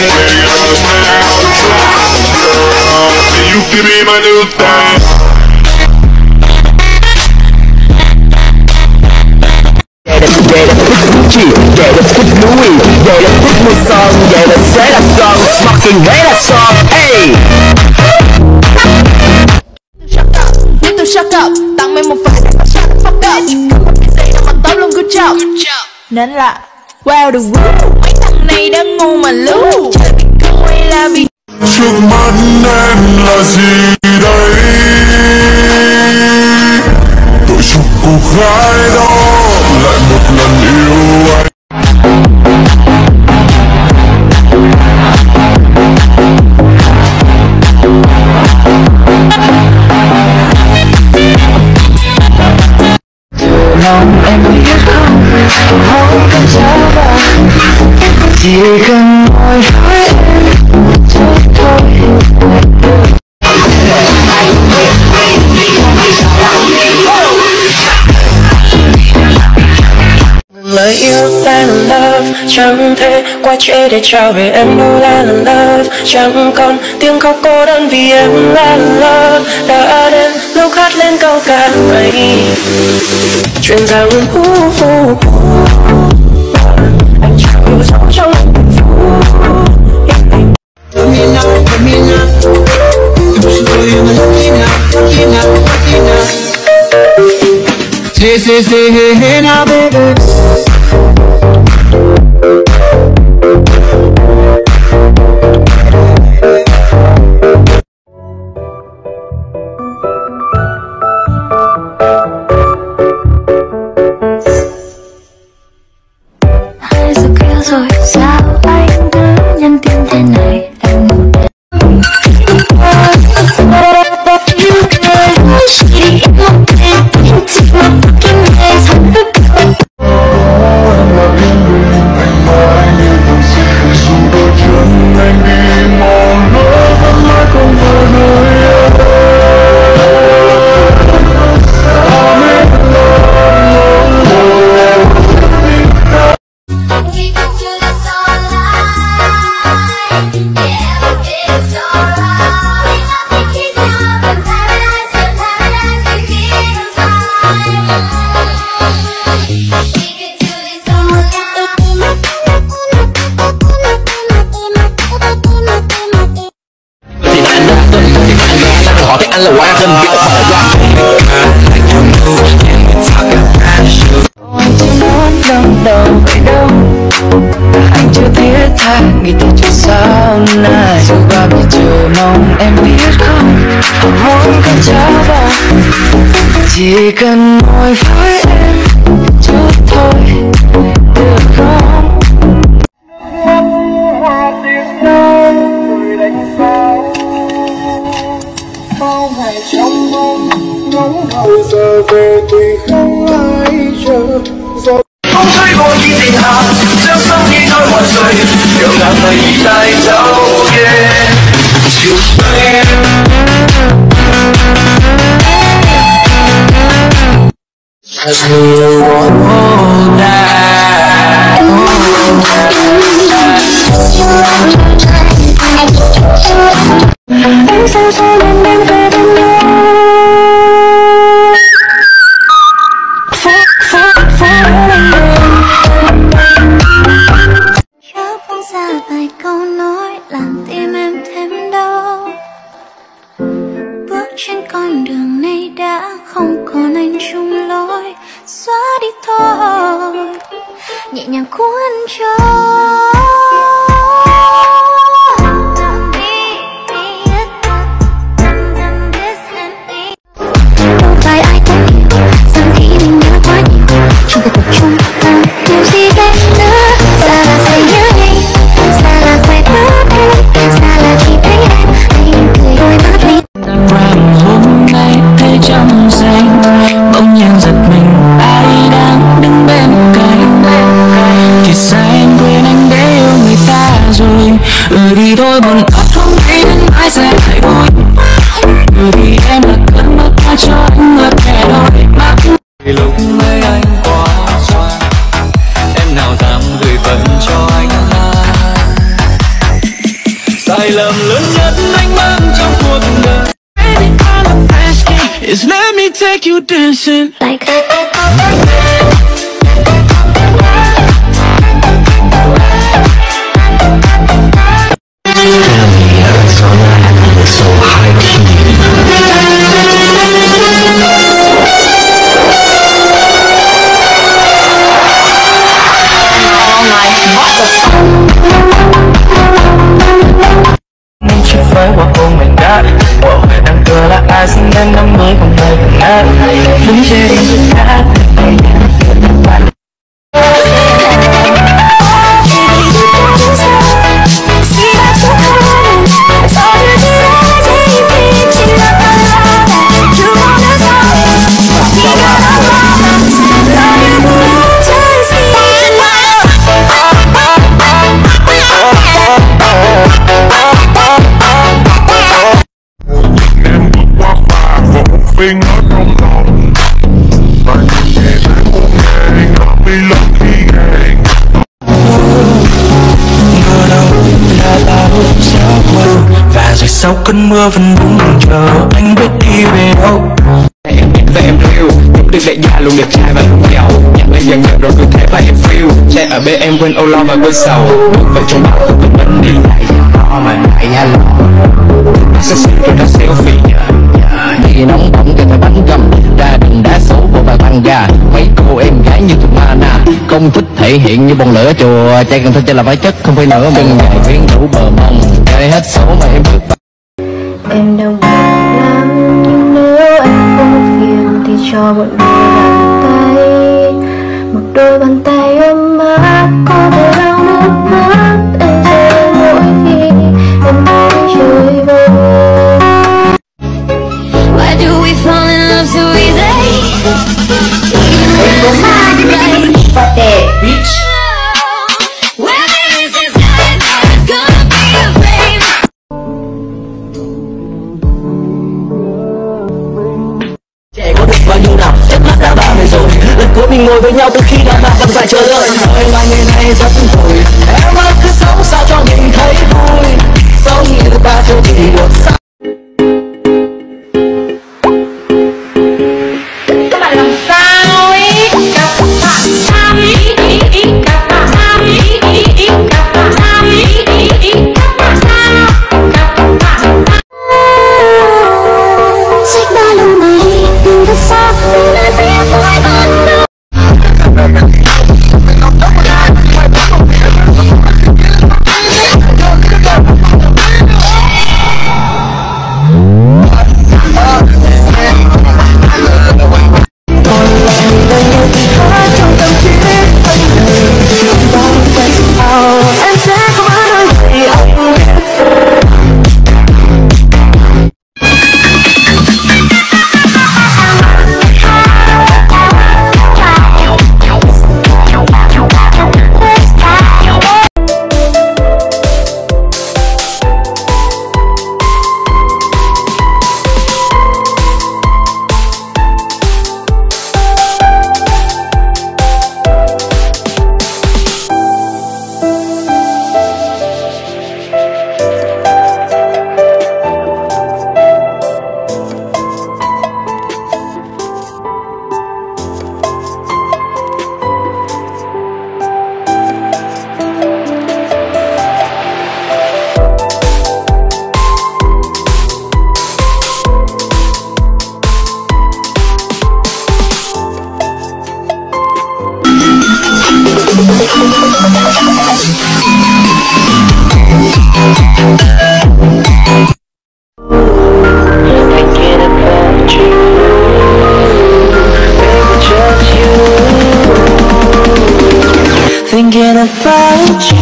You can be my new nên là wow the world. Mấy thằng này đang ngu mà lú chơi Bitcoin là vì trước mắt em là gì đây? Tôi chúc cô gái đó lại một lần yêu anh. Chỉ cần nói với em cho tôi lời yêu là love, chẳng thể qua trễ để trao về em đâu là love, chẳng còn tiếng khóc cô đơn vì em là love, đã đến lúc hát lên câu ca ấy truyền rằng say hey now baby. Hai giờ khuya rồi sao anh cứ nhắn tin thế này? Nghĩ tới chút sau này dù bao nhiêu chờ mong em biết không tôi muốn con trở vào chỉ cần ngồi với em chút thôi được không mắt hoa tiếng nói người đánh sao bao ngày trong mong ngóng đợi giờ về thì không ai chờ giờ không thấy một gì tình hạ trong sông đi nơi một trời điều làm người tay dấu ghê chịu em as we walk all night em sao sao em đang về bên nhau nhẹ nhàng cuốn trôi đâu phải ai cũng hiểu rằng khi mình nhớ quá nhiều chúng ta tập trung vào điều gì đến nữa xa là say nhớ anh xa là khoe mắt em xa là chỉ thấy em anh cười đôi mắt đi rằng hôm nay thấy trong xanh bỗng nhiên giật mình ai đang đứng bên cạnh thì sao em quên anh đã yêu người ta rồi đi thôi buồn thật không thấy đến ai sẽ thấy vui vì em là cơn mưa qua cho anh ngược kẻ đôi mắt lúc nơi anh quá xoan em nào dám gửi vấn cho anh là sai lầm lớn nhất anh mang trong cuộc đời. All I'm asking is let me take you dancing like sau cơn mưa vẫn buông chờ anh biết đi về đâu. Và em yêu lúc được đại gia luôn đẹp trai và luôn giàu, nhận lên dần dần rồi cứ thế và em phiêu trai ở bên em quên âu lo và quên sầu. Vậy trong bao không cần bận đi lại đó mà lại hello ta sẽ xin cho ta selfie vì nóng bỏng cho ta bánh gầm ra đường đá xấu của bà tăng gà. Mấy cô em gái như tụi mana công thích thể hiện như bông lửa chùa trai cần thân chơi là phải chất không phải nở mình ngày viên đủ bờ mông chơi hết số mà em bước. Em đang buồn lắm nhưng nếu anh không phiền thì cho bọn mình bàn tay một đôi bàn tay ấm áp có thể lau nước mắt anh rơi mỗi khi em thấy trời vơi. Why do we fall in love so easy? Em có sai chứ mày? What the bitch? Mình ngồi với nhau từ khi đã bạc vẫn phải chờ đợi. Thời mà ngày nay rất vui, em ơi cứ sống sao cho mình thấy vui, sống như ta chưa từng được sao. Các bạn làm sao ấy? Các bạn sao ấy? Các bạn sao ấy? Các bạn sao ấy? Các bạn sao? Các bạn sao? Sách ba lô này đừng vứt xa, nơi biết ai còn đâu. Thinking about you.